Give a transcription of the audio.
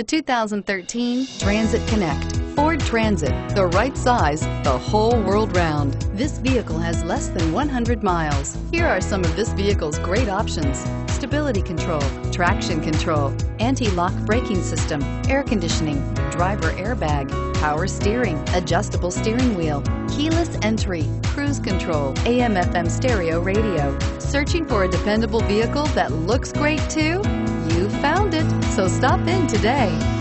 The 2013 Transit Connect. Ford Transit, the right size the whole world round. This vehicle has less than 100 miles. Here are some of this vehicle's great options: stability control, traction control, anti-lock braking system, air conditioning, driver airbag, power steering, adjustable steering wheel, keyless entry, cruise control, AM/FM stereo radio. Searching for a dependable vehicle that looks great too? You found it, so stop in today.